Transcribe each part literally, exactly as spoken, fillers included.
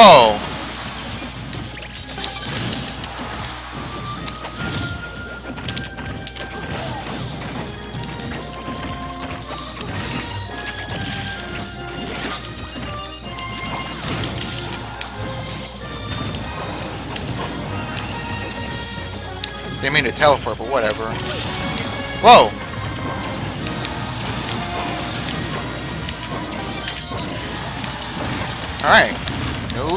Whoa! They made a teleport, but whatever. Whoa! Alright. Ooh. Oops.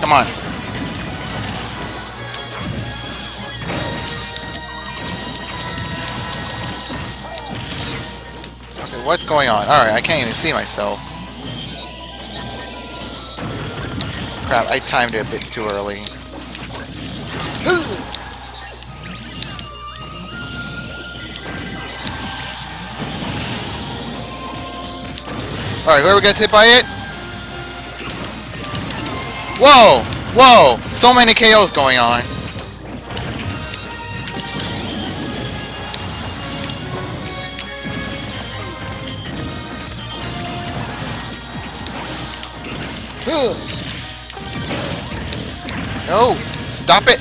Come on. Okay, what's going on? Alright, I can't even see myself. Crap, I timed it a bit too early. Alright, whoever gets hit by it. Whoa! Whoa! So many K Os going on. Ugh. No! Stop it!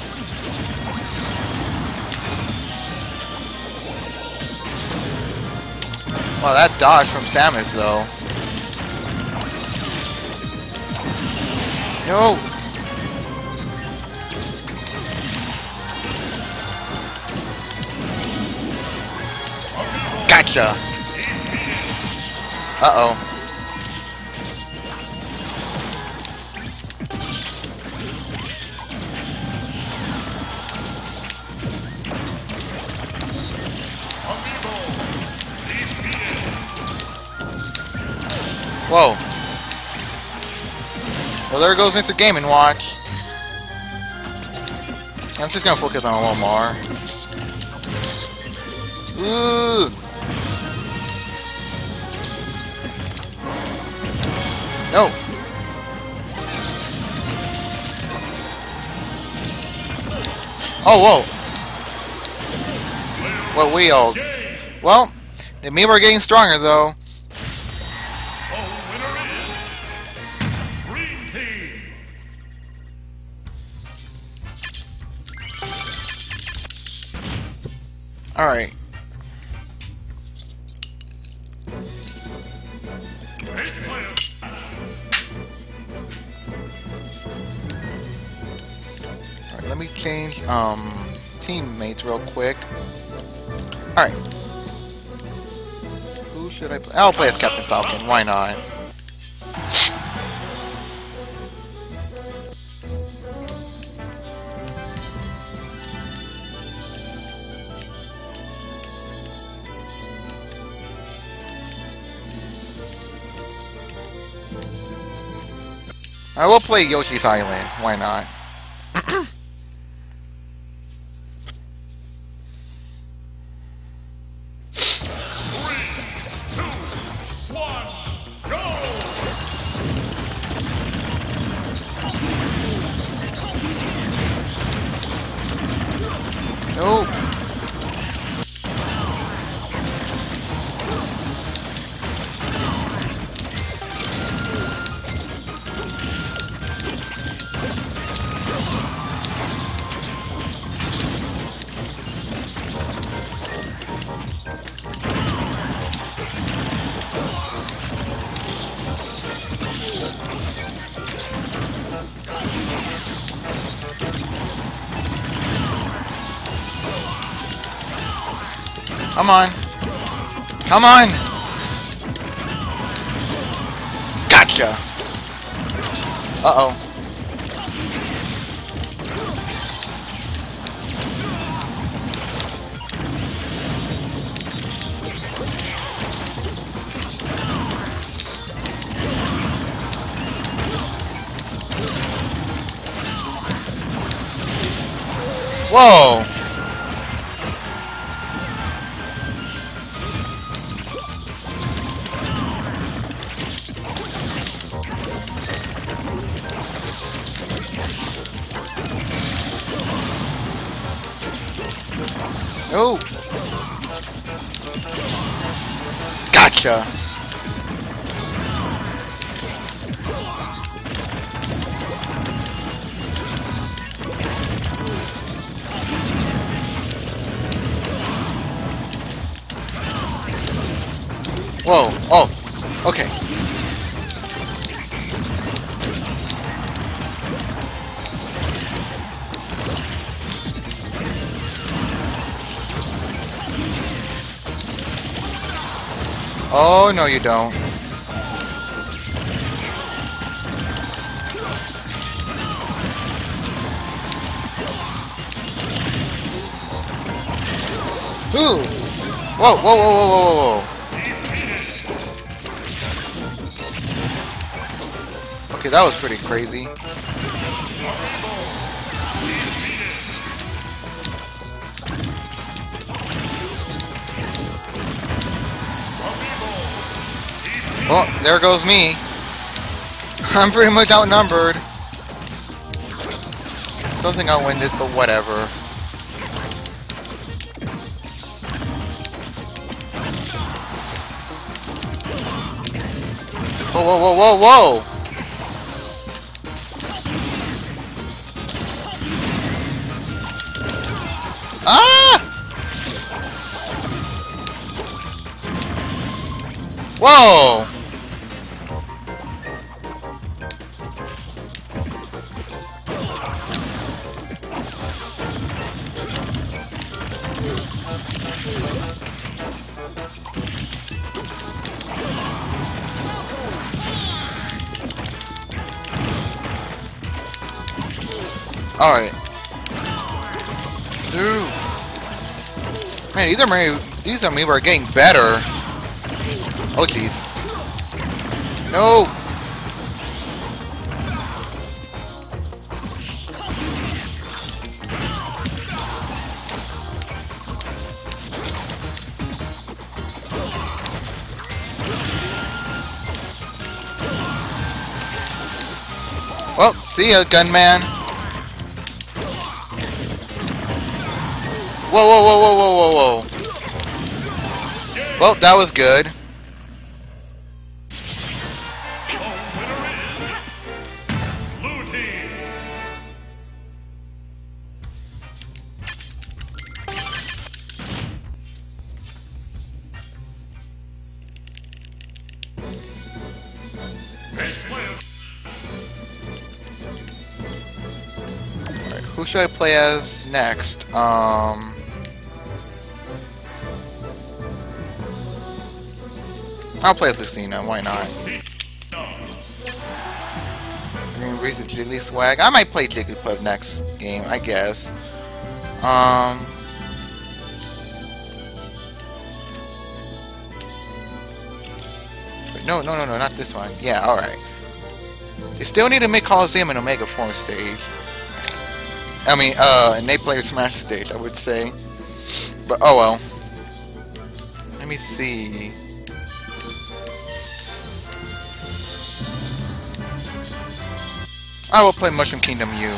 Wow, that dodge from Samus, though. No! Gotcha! Uh-oh. Whoa. Well, there goes Mister Game and Watch. I'm just gonna focus on Olimar. Ooh. No. Oh, whoa. Well, we all... Well, the amiibo are getting stronger, though. Alright. Alright, let me change um teammates real quick. Alright. Who should I play? I'll play as Captain Falcon, why not? I will play Yoshi's Island, why not? Come on. Come on. Gotcha. Uh-oh. Whoa. No! Gotcha! Whoa! Oh! Okay. Oh, no you don't. Ooh! Whoa, whoa, whoa, whoa, whoa, whoa, whoa. Okay, that was pretty crazy. Well, there goes me. I'm pretty much outnumbered. Don't think I'll win this, but whatever. Whoa, whoa, whoa, whoa, whoa! Whoa! All right. Dude. Man, these are these are me are getting better. Oh, jeez. No! Well, see ya, gunman. Whoa, whoa, whoa, whoa, whoa, whoa, whoa. Well, that was good. Who should I play as next? Um, I'll play as Lucina. Why not? I mean, Reese Jiggly swag. I might play Jigglypuff next game, I guess. Um, but no, no, no, no, not this one. Yeah, all right. They still need to make Coliseum and Omega form stage. I mean, uh, an eight player Smash stage, I would say. But, oh well. Let me see. I will play Mushroom Kingdom U.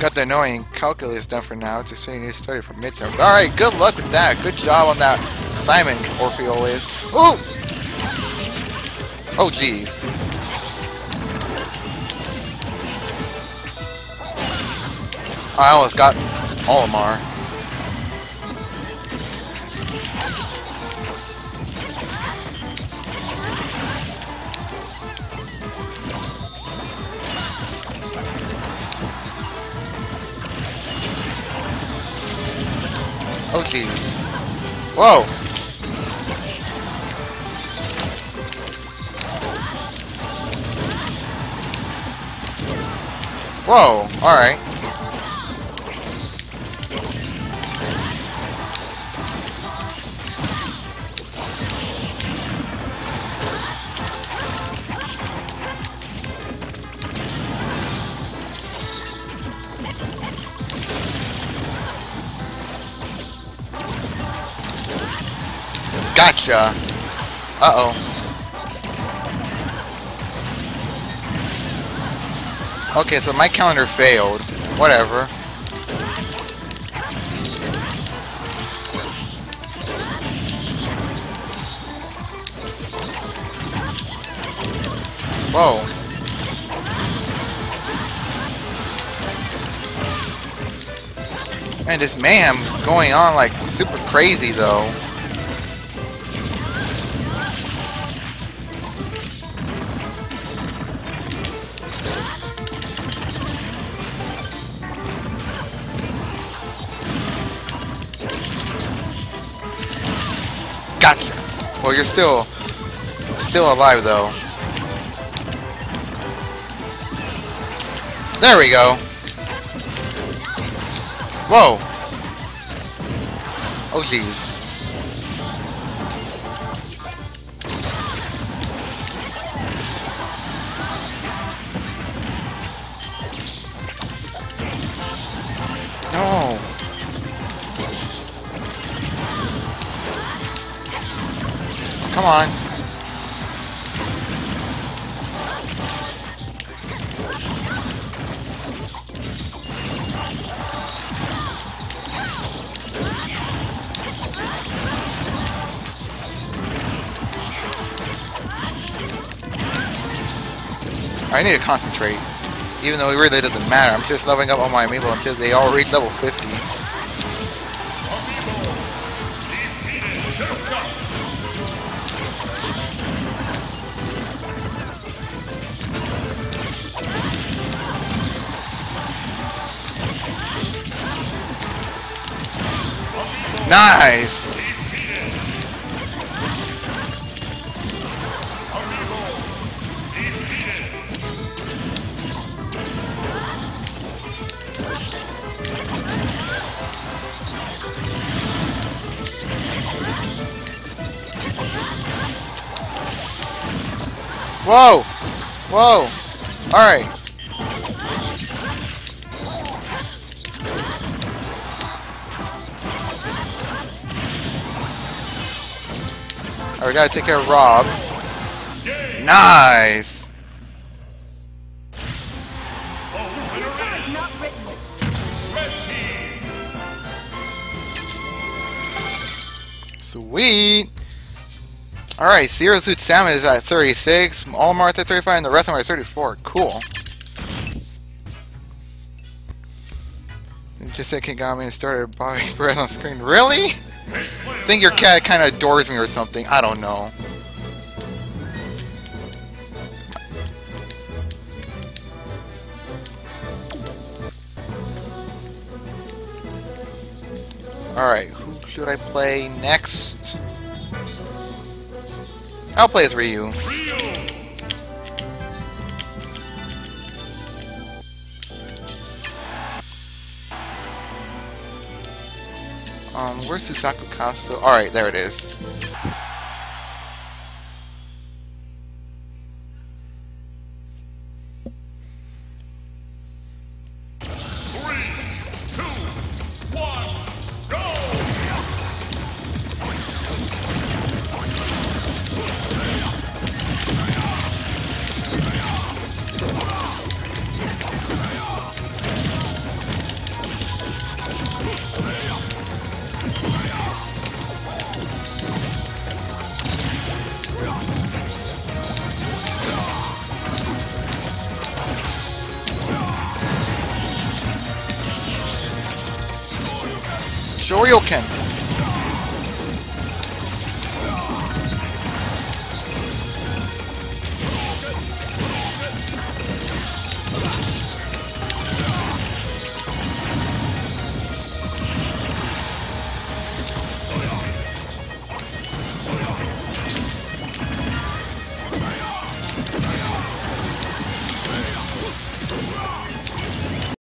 Got the annoying calculus done for now. Just saying you started for midterms. Alright, good luck with that. Good job on that, Simon Orfeolis. Ooh! Oh, jeez. I almost got Olimar. Oh, jeez. Whoa! Whoa, alright. much, uh... Uh-oh. Okay, so my calendar failed. Whatever. Whoa. Man, this mayhem is going on like super crazy though. Gotcha. Well, you're still still alive though. There we go. Whoa. Oh, jeez. No. Come on. I need to concentrate, even though it really doesn't matter. I'm just leveling up on my amiibo until they all reach level fifty. Nice! Whoa! Whoa! Alright. Alright, we gotta take care of Rob. Yay. Nice! Sweet! Alright, Zero Suit Samus is at thirty-six, Olimar at thirty-five, and the rest of them are at thirty-four. Cool. It just said Kagami and started Bobby Perez on screen. Really? I think your cat kind of adores me or something. I don't know. Alright, who should I play next? I'll play as Ryu. Ryu. Um, where's Susaku Castle? Alright, there it is. Shoryuken.